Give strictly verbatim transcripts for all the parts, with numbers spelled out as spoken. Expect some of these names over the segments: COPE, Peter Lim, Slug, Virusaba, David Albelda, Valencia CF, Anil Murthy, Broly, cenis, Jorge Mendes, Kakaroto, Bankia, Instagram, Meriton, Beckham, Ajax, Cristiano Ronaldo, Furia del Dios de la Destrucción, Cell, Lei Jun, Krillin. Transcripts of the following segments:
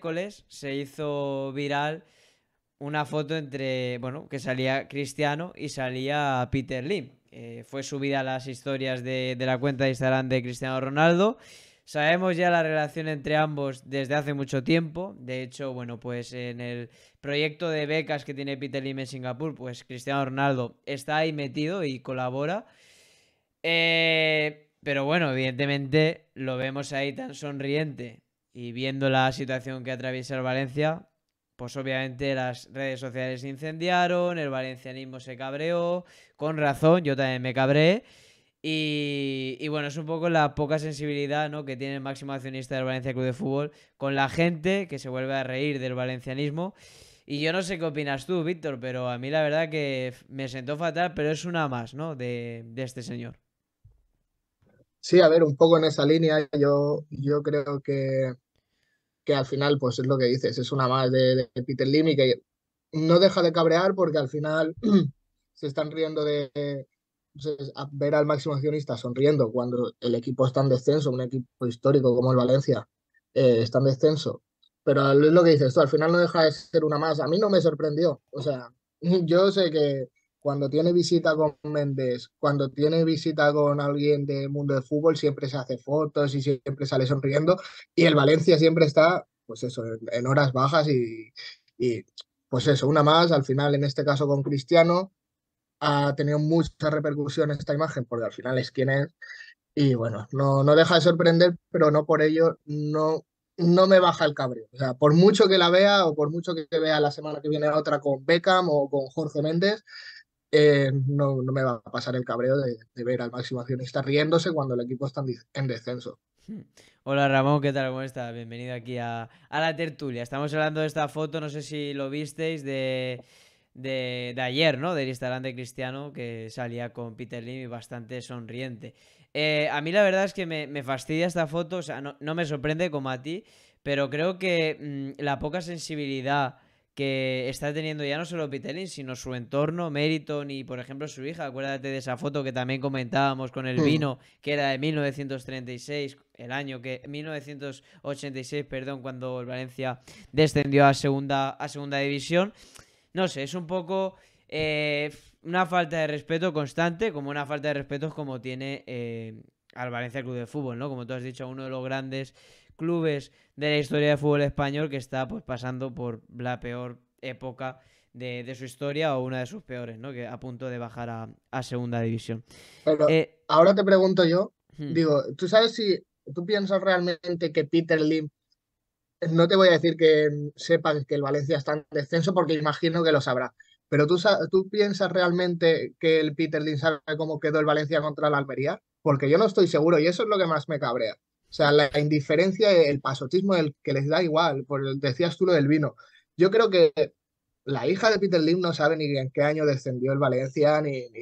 miércoles se hizo viral una foto entre, bueno, que salía Cristiano y salía Peter Lim. Eh, fue subida a las historias de, de la cuenta de Instagram de Cristiano Ronaldo. Sabemos ya la relación entre ambos desde hace mucho tiempo. De hecho, bueno, pues en el proyecto de becas que tiene Peter Lim en Singapur, pues Cristiano Ronaldo está ahí metido y colabora. Eh, pero bueno, evidentemente lo vemos ahí tan sonriente y viendo la situación que atraviesa el Valencia, pues obviamente las redes sociales se incendiaron, el valencianismo se cabreó, con razón, yo también me cabreé. Y, y bueno, es un poco la poca sensibilidad, ¿no?, que tiene el máximo accionista del Valencia Club de Fútbol con la gente que se vuelve a reír del valencianismo. Y yo no sé qué opinas tú, Víctor, pero a mí la verdad que me sentó fatal, pero es una más, ¿no?, de, de este señor. Sí, a ver, un poco en esa línea yo, yo creo que, que al final pues es lo que dices, es una más de, de Peter Lim, y que no deja de cabrear porque al final se están riendo de... Entonces, a ver al máximo accionista sonriendo cuando el equipo está en descenso, un equipo histórico como el Valencia, eh, está en descenso. Pero es lo que dices tú, al final no deja de ser una más. A mí no me sorprendió. O sea, yo sé que cuando tiene visita con Mendes, cuando tiene visita con alguien del mundo del fútbol, siempre se hace fotos y siempre sale sonriendo. Y el Valencia siempre está, pues eso, en horas bajas y, y pues eso, una más. Al final, en este caso con Cristiano, ha tenido mucha repercusión esta imagen, porque al final es quien es, y bueno, no, no deja de sorprender, pero no por ello, no, no me baja el cabreo. O sea, por mucho que la vea, o por mucho que vea la semana que viene a otra con Beckham o con Jorge Mendes, eh, no, no me va a pasar el cabreo de, de ver al máximo accionista riéndose cuando el equipo está en descenso. Hola Ramón, ¿qué tal? ¿Cómo estás? Bienvenido aquí a, a la tertulia. Estamos hablando de esta foto, no sé si lo visteis, de... De, de ayer, ¿no?, del Instagram de Cristiano, que salía con Peter Lim y bastante sonriente. Eh, a mí la verdad es que me, me fastidia esta foto, o sea, no, no me sorprende como a ti, pero creo que mmm, la poca sensibilidad que está teniendo ya no solo Peter Lim, sino su entorno, Meriton y, por ejemplo, su hija. Acuérdate de esa foto que también comentábamos con el vino, que era de mil novecientos treinta y seis, el año que... mil novecientos ochenta y seis, perdón, cuando el Valencia descendió a segunda, a segunda división. No sé, es un poco eh, una falta de respeto constante, como una falta de respeto como tiene eh, al Valencia Club de Fútbol, ¿no? Como tú has dicho, uno de los grandes clubes de la historia del fútbol español, que está pues pasando por la peor época de, de su historia, o una de sus peores, ¿no?, que a punto de bajar a, a segunda división. Pero eh, ahora te pregunto yo, hmm. digo, ¿tú sabes si tú piensas realmente que Peter Lim... No te voy a decir que sepas que el Valencia está en descenso, porque imagino que lo sabrá. Pero ¿tú, tú piensas realmente que el Peter Lim sabe cómo quedó el Valencia contra la Almería? Porque yo no estoy seguro, y eso es lo que más me cabrea. O sea, la indiferencia, el pasotismo, el que les da igual, pues decías tú lo del vino. Yo creo que la hija de Peter Lim no sabe ni en qué año descendió el Valencia, ni, ni,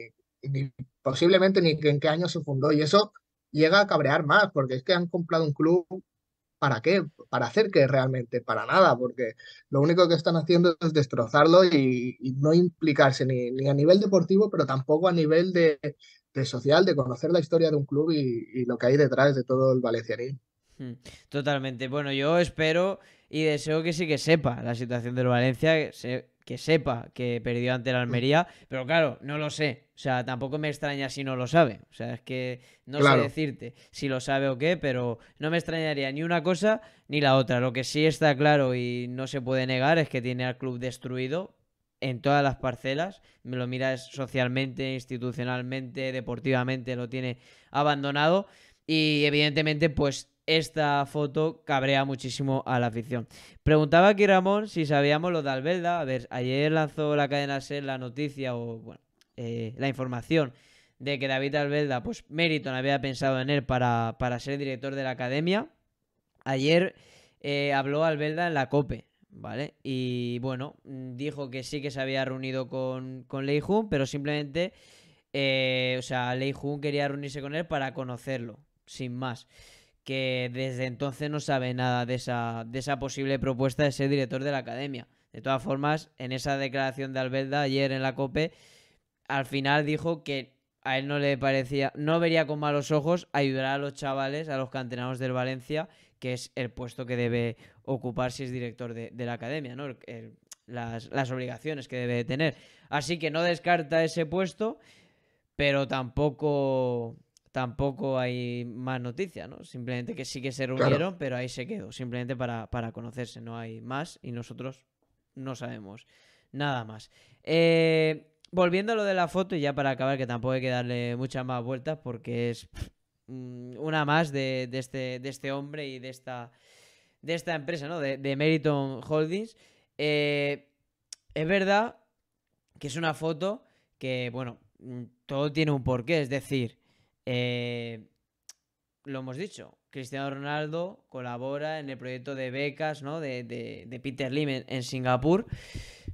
ni posiblemente ni en qué año se fundó. Y eso llega a cabrear más, porque es que han comprado un club... ¿Para qué? ¿Para hacer qué realmente? Para nada, porque lo único que están haciendo es destrozarlo y, y no implicarse ni, ni a nivel deportivo, pero tampoco a nivel de, de social, de conocer la historia de un club y, y lo que hay detrás de todo el valencianismo. Totalmente. Bueno, yo espero y deseo que sí que sepa la situación del Valencia, que, se, que sepa que perdió ante la Almería, pero claro, no lo sé. O sea, tampoco me extraña si no lo sabe. O sea, es que no claro. sé decirte si lo sabe o qué, pero no me extrañaría ni una cosa ni la otra. Lo que sí está claro y no se puede negar es que tiene al club destruido en todas las parcelas. Me lo miras socialmente, institucionalmente, deportivamente, lo tiene abandonado. Y evidentemente, pues... esta foto cabrea muchísimo a la afición. Preguntaba aquí Ramón si sabíamos lo de Albelda. A ver, ayer lanzó la cadena SER la noticia o, bueno, eh, la información de que David Albelda, pues Meriton había pensado en él para, para ser director de la academia. Ayer eh, habló Albelda en la COPE, ¿vale? Y bueno, dijo que sí que se había reunido con, con Lei Jun, pero simplemente, eh, o sea, Lei Jun quería reunirse con él para conocerlo, sin más. Que desde entonces no sabe nada de esa, de esa posible propuesta de ser director de la academia. De todas formas, en esa declaración de Albelda ayer en la COPE, al final dijo que a él no le parecía, no vería con malos ojos ayudar a los chavales, a los canteranos del Valencia, que es el puesto que debe ocupar si es director de, de la academia, ¿no? El, el, las, las obligaciones que debe tener. Así que no descarta ese puesto, pero tampoco, tampoco hay más noticias, ¿no? Simplemente que sí que se reunieron, claro, pero ahí se quedó, simplemente para, para conocerse, no hay más y nosotros no sabemos nada más. Eh, volviendo a lo de la foto, y ya para acabar, que tampoco hay que darle muchas más vueltas porque es una más de, de, este, de este hombre y de esta, de esta empresa, ¿no? De, de Meriton Holdings. Eh, es verdad que es una foto que, bueno, todo tiene un porqué. Es decir, eh, lo hemos dicho, Cristiano Ronaldo colabora en el proyecto de becas, ¿no? de, de, de Peter Lim en, en Singapur.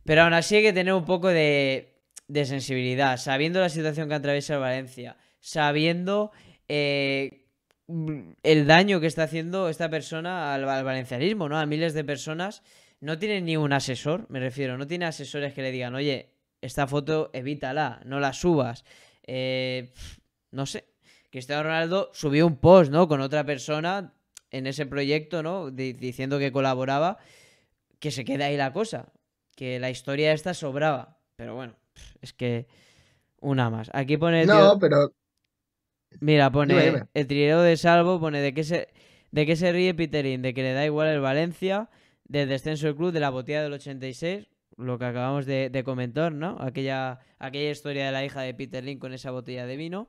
Pero aún así hay que tener un poco de, de sensibilidad, sabiendo la situación que atraviesa Valencia, sabiendo eh, el daño que está haciendo esta persona al, al valencianismo, ¿no? A miles de personas. No tiene ni un asesor, me refiero, no tiene asesores que le digan, oye, esta foto evítala, no la subas. Eh, no sé. Cristiano Ronaldo subió un post, ¿no? Con otra persona en ese proyecto, ¿no? D- diciendo que colaboraba, que se queda ahí la cosa, que la historia esta sobraba. Pero bueno, es que una más. Aquí pone... No, tío... pero... Mira, pone dime, dime. El trilero de Salvo, pone de qué se, de qué se ríe Peterín, de que le da igual el Valencia, del descenso del club, de la botella del ochenta y seis... Lo que acabamos de, de comentar, ¿no? Aquella, aquella historia de la hija de Peter Lim con esa botella de vino.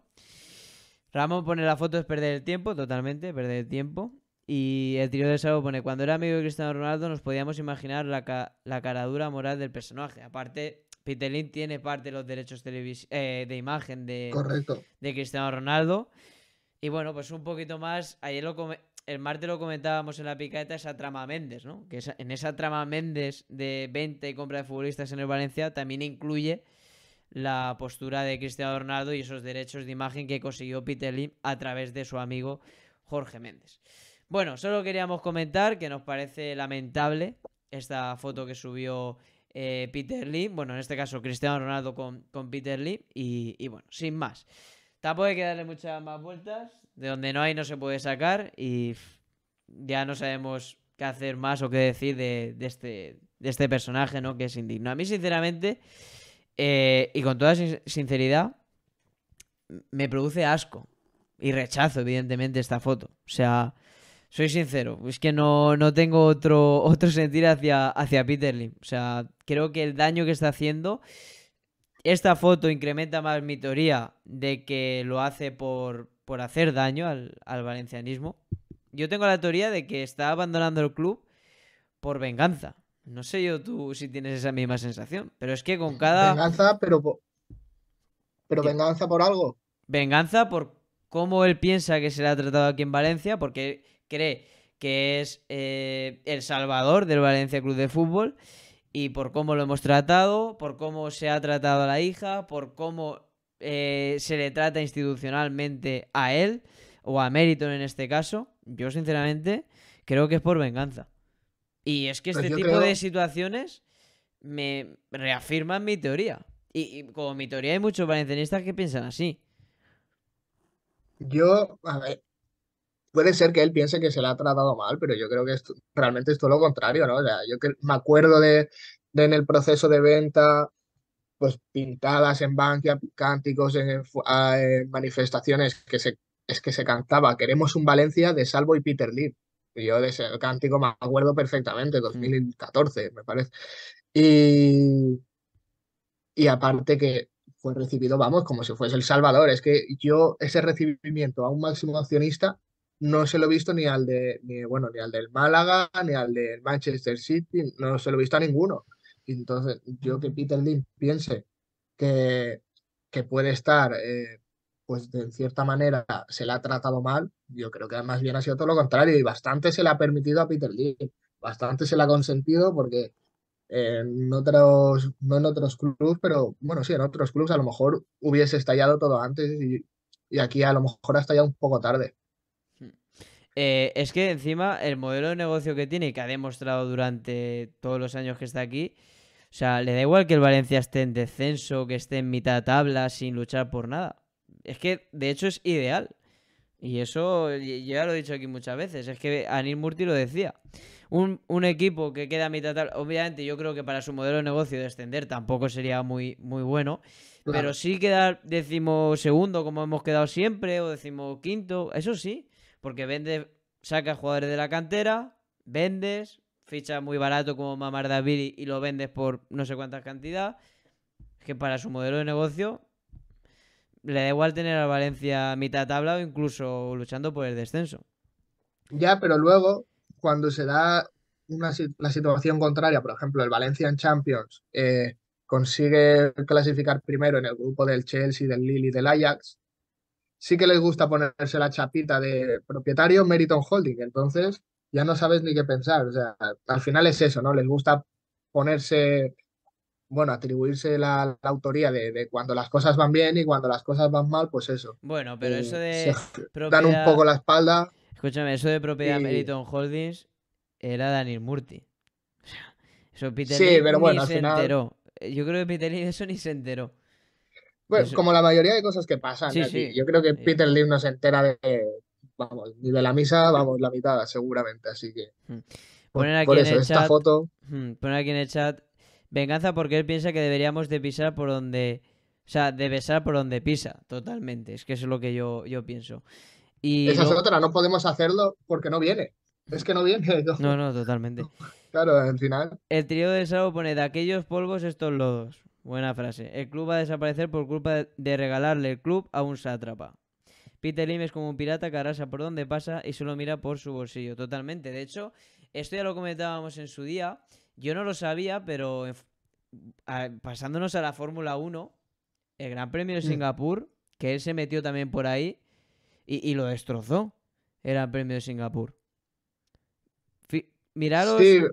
Ramón pone la foto es perder el tiempo, totalmente, perder el tiempo. Y el tiro de Salvo pone, cuando era amigo de Cristiano Ronaldo nos podíamos imaginar la, ca la caradura moral del personaje. Aparte, Peter Lim tiene parte de los derechos eh, de imagen de, de Cristiano Ronaldo. Y bueno, pues un poquito más, ayer lo comentamos. El martes lo comentábamos en la picaeta, esa trama Mendes, ¿no? Que esa, en esa trama Mendes de venta y compra de futbolistas en el Valencia también incluye la postura de Cristiano Ronaldo y esos derechos de imagen que consiguió Peter Lim a través de su amigo Jorge Mendes. Bueno, solo queríamos comentar que nos parece lamentable esta foto que subió eh, Peter Lim, bueno, en este caso Cristiano Ronaldo con, con Peter Lim y, y bueno, sin más. Tampoco hay que darle muchas más vueltas, de donde no hay no se puede sacar y ya no sabemos qué hacer más o qué decir de, de, este, de este personaje, ¿no? Que es indigno. A mí, sinceramente, eh, y con toda sinceridad, me produce asco y rechazo, evidentemente, esta foto. O sea, soy sincero, es que no, no tengo otro, otro sentir hacia, hacia Peter Lim. O sea, creo que el daño que está haciendo... Esta foto incrementa más mi teoría de que lo hace por, por hacer daño al, al valencianismo. Yo tengo la teoría de que está abandonando el club por venganza. No sé yo tú si tienes esa misma sensación, pero es que con cada... Venganza, pero... Pero ¿qué? Venganza por algo. Venganza por cómo él piensa que se le ha tratado aquí en Valencia, porque cree que es eh, el salvador del Valencia Club de Fútbol. Y por cómo lo hemos tratado, por cómo se ha tratado a la hija, por cómo eh, se le trata institucionalmente a él, o a Meriton en este caso, yo sinceramente creo que es por venganza. Y es que pues este tipo creo... de situaciones me reafirman mi teoría. Y, y como mi teoría hay muchos valencianistas que piensan así. Yo, a ver, puede ser que él piense que se le ha tratado mal, pero yo creo que esto, realmente es todo lo contrario, ¿no? O sea, yo que, me acuerdo de, de en el proceso de venta, pues pintadas en Bankia, cánticos, en, en, en manifestaciones, que se, es que se cantaba, queremos un Valencia de Salvo y Peter Lim. Y yo de ese cántico me acuerdo perfectamente, dos mil catorce, me parece. Y, y aparte que fue recibido, vamos, como si fuese el Salvador. Es que yo ese recibimiento a un máximo accionista no se lo he visto ni al de ni, bueno, ni al del Málaga, ni al del Manchester City, no se lo he visto a ninguno. Entonces, yo que Peter Lim piense que, que puede estar, eh, pues de cierta manera se le ha tratado mal, yo creo que más bien ha sido todo lo contrario, y bastante se le ha permitido a Peter Lim, bastante se le ha consentido, porque eh, en otros, no en otros clubes, pero bueno, sí, en otros clubes a lo mejor hubiese estallado todo antes, y, y aquí a lo mejor ha estallado un poco tarde. Eh, es que encima el modelo de negocio que tiene y que ha demostrado durante todos los años que está aquí, o sea, le da igual que el Valencia esté en descenso, que esté en mitad de tabla sin luchar por nada. Es que de hecho es ideal. Y eso yo ya lo he dicho aquí muchas veces, es que Anil Murthy lo decía. Un, un equipo que queda a mitad tal, obviamente yo creo que para su modelo de negocio descender tampoco sería muy, muy bueno, claro. Pero sí quedar decimosegundo como hemos quedado siempre o decimoquinto, eso sí, porque vendes, sacas jugadores de la cantera, vendes, fichas muy barato como Mamar David y lo vendes por no sé cuántas cantidad. Es que para su modelo de negocio le da igual tener a Valencia a mitad tabla o incluso luchando por el descenso. Ya, pero luego, cuando se da una, la situación contraria, por ejemplo, el Valencia en Champions eh, consigue clasificar primero en el grupo del Chelsea, del Lille y del Ajax, sí que les gusta ponerse la chapita de propietario Meriton Holding, entonces ya no sabes ni qué pensar. O sea, al final es eso, ¿no? Les gusta ponerse... Bueno, atribuirse la, la autoría de, de cuando las cosas van bien y cuando las cosas van mal, pues eso. Bueno, pero eh, eso de... Propiedad... Dan un poco la espalda. Escúchame, eso de propiedad y... Meriton Holdings era de Anil Murthy. Eso Peter sí, Lee pero bueno, ni al se final... enteró. Yo creo que Peter Lim de eso ni se enteró. Bueno, eso... como la mayoría de cosas que pasan. Sí, aquí. Sí. Yo creo que Peter Lim no se entera de... Vamos, ni de la misa, vamos, la mitad seguramente, así que... Poner aquí por eso, en el esta chat... foto... Poner aquí en el chat... Venganza porque él piensa que deberíamos de pisar por donde... O sea, de besar por donde pisa, totalmente. Es que eso es lo que yo, yo pienso. Y esa no... es otra, no podemos hacerlo porque no viene. Es que no viene. No, no, no totalmente. Claro, al final... El trío de Salvo pone, de aquellos polvos estos lodos. Buena frase. El club va a desaparecer por culpa de regalarle el club a un sátrapa. Peter Lim es como un pirata que arrasa por donde pasa y solo mira por su bolsillo. Totalmente. De hecho, esto ya lo comentábamos en su día... Yo no lo sabía, pero pasándonos a la Fórmula uno, el Gran Premio de Singapur, que él se metió también por ahí y, y lo destrozó, el Gran Premio de Singapur. F miraros sí.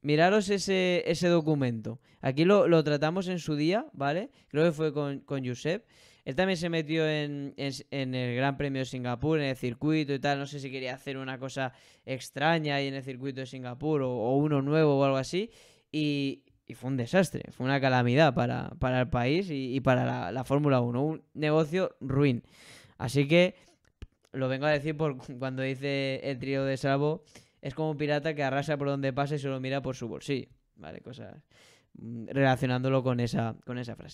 miraros ese, ese documento. Aquí lo, lo tratamos en su día, ¿vale? Creo que fue con, con Josep. Él también se metió en, en, en el Gran Premio de Singapur, en el circuito y tal. No sé si quería hacer una cosa extraña ahí en el circuito de Singapur o, o uno nuevo o algo así. Y, y fue un desastre, fue una calamidad para, para el país y, y para la, la Fórmula uno. Un negocio ruin. Así que lo vengo a decir por cuando dice el trío de Salvo. Es como un pirata que arrasa por donde pasa y solo mira por su bolsillo. Vale, cosas relacionándolo con esa, con esa frase.